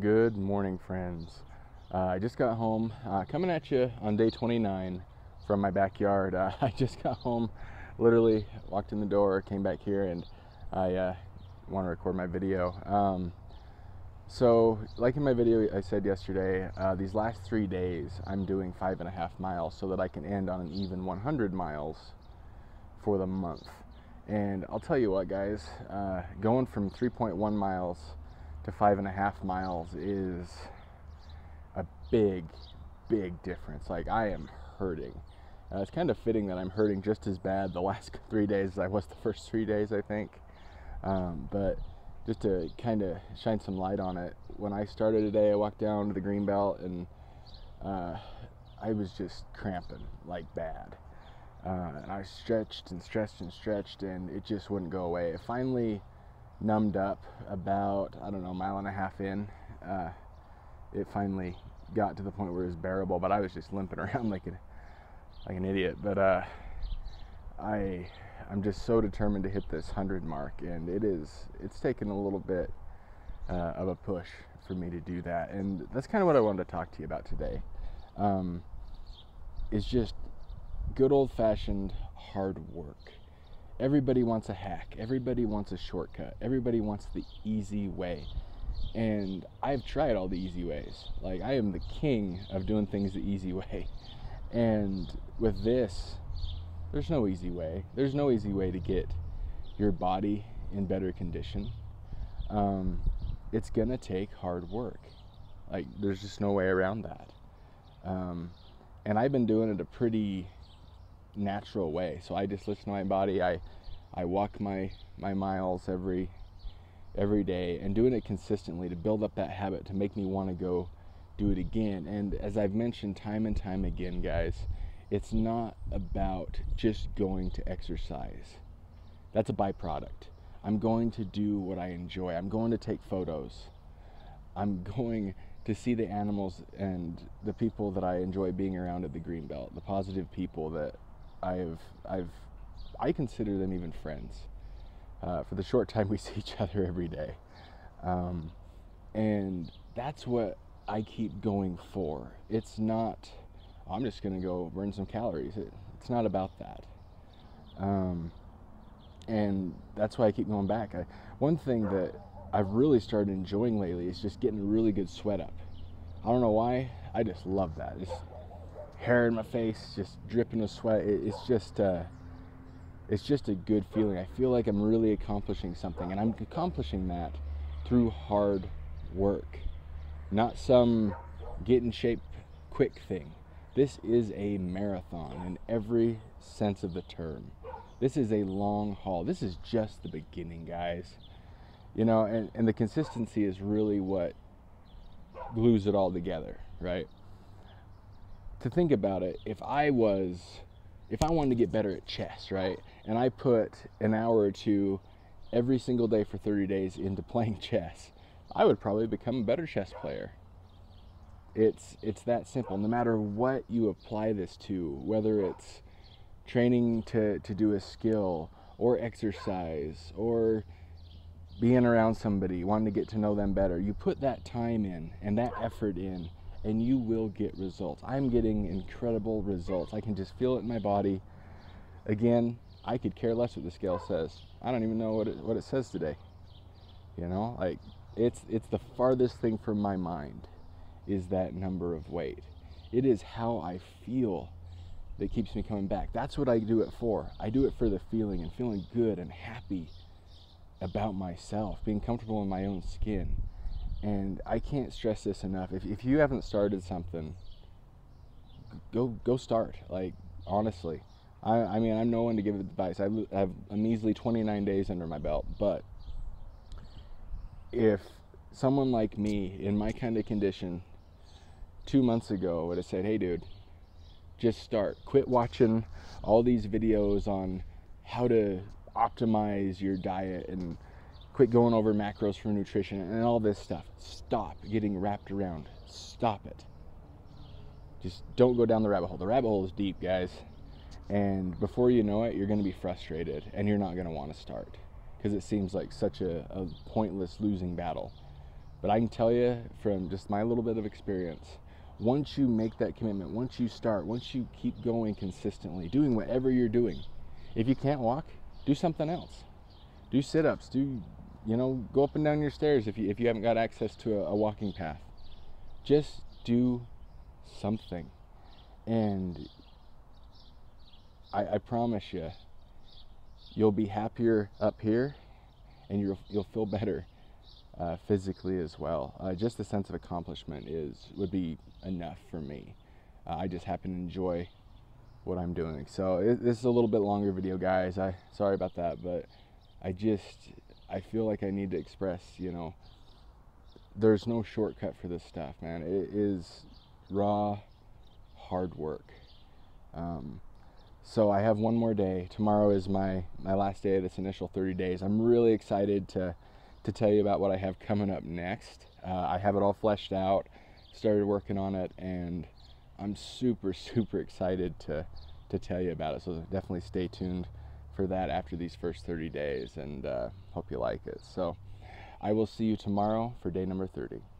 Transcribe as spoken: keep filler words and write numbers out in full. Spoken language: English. Good morning, friends. Uh, I just got home, uh, coming at you on day twenty-nine from my backyard. Uh, I just got home, literally walked in the door, came back here, and I uh, want to record my video. Um, so, like in my video I said yesterday, uh, these last three days I'm doing five and a half miles so that I can end on an even one hundred miles for the month. And I'll tell you what, guys, uh, going from three point one miles to five and a half miles is a big, big difference. Like, I am hurting. Uh, it's kind of fitting that I'm hurting just as bad the last three days as I was the first three days, I think. Um, but just to kind of shine some light on it, when I started today, I walked down to the Greenbelt and uh, I was just cramping, like, bad. Uh, and I stretched and stretched and stretched, and it just wouldn't go away. It finally numbed up about, I don't know, a mile and a half in. Uh, it finally got to the point where it was bearable, but I was just limping around like, a, like an idiot. But uh, I, I'm just so determined to hit this one hundred mark, and it is, it's taken a little bit uh, of a push for me to do that. And that's kind of what I wanted to talk to you about today. Um, it's just good old-fashioned hard work. Everybody wants a hack. Everybody wants a shortcut. Everybody wants the easy way. And I've tried all the easy ways. Like, I am the king of doing things the easy way. And with this, there's no easy way. There's no easy way to get your body in better condition. Um, it's gonna take hard work. Like, there's just no way around that. Um, and I've been doing it a pretty natural way. So I just listen to my body. I I walk my my miles every every day, and doing it consistently to build up that habit to make me want to go do it again. And as I've mentioned time and time again, guys, it's not about just going to exercise. That's a byproduct. I'm going to do what I enjoy. I'm going to take photos. I'm going to see the animals and the people that I enjoy being around at the Greenbelt, the positive people that I've, I've, I consider them even friends, uh, for the short time we see each other every day. Um, and that's what I keep going for. It's not, oh, I'm just going to go burn some calories. It, it's not about that. Um, and that's why I keep going back. I, one thing that I've really started enjoying lately is just getting a really good sweat up. I don't know why. I just love that. It's, hair in my face, just dripping with sweat. It's just, uh, it's just a good feeling. I feel like I'm really accomplishing something, and I'm accomplishing that through hard work, not some get in shape quick thing. This is a marathon in every sense of the term. This is a long haul. This is just the beginning, guys. You know, and, and the consistency is really what glues it all together, right? To think about it, if I was, if I wanted to get better at chess, right, and I put an hour or two every single day for thirty days into playing chess, I would probably become a better chess player. It's, it's that simple. No matter what you apply this to, whether it's training to, to do a skill or exercise or being around somebody, wanting to get to know them better, you put that time in and that effort in, and you will get results. I'm getting incredible results. I can just feel it in my body. Again, I could care less what the scale says. I don't even know what it, what it says today. You know, like, it's, it's the farthest thing from my mind is that number of weight. It is how I feel that keeps me coming back. That's what I do it for. I do it for the feeling and feeling good and happy about myself, being comfortable in my own skin. And I can't stress this enough. If, if you haven't started something, go go start. Like, honestly, I, I mean, I'm no one to give advice. I have a measly twenty-nine days under my belt. But if someone like me in my kind of condition two months ago would have said, hey, dude, just start. Quit watching all these videos on how to optimize your diet and quit going over macros for nutrition and all this stuff. Stop getting wrapped around. Stop it. Just don't go down the rabbit hole. The rabbit hole is deep, guys. And before you know it, you're going to be frustrated and you're not going to want to start because it seems like such a, a pointless losing battle. But I can tell you from just my little bit of experience, once you make that commitment, once you start, once you keep going consistently, doing whatever you're doing, if you can't walk, do something else. Do sit-ups, do, you know, go up and down your stairs if you, if you haven't got access to a, a walking path. Just do something. And I, I promise you, you'll be happier up here, and you'll, you'll feel better Uh, physically as well. Uh, just the sense of accomplishment is would be enough for me. Uh, I just happen to enjoy what I'm doing. So it, this is a little bit longer video, guys. I sorry about that, but I just I feel like I need to express, you know, there's no shortcut for this stuff, man. It is raw, hard work. Um, so I have one more day. Tomorrow is my my last day of this initial thirty days. I'm really excited to. to tell you about what I have coming up next. Uh, I have it all fleshed out, started working on it, and I'm super, super excited to, to tell you about it. So definitely stay tuned for that after these first thirty days, and uh, hope you like it. So I will see you tomorrow for day number thirty.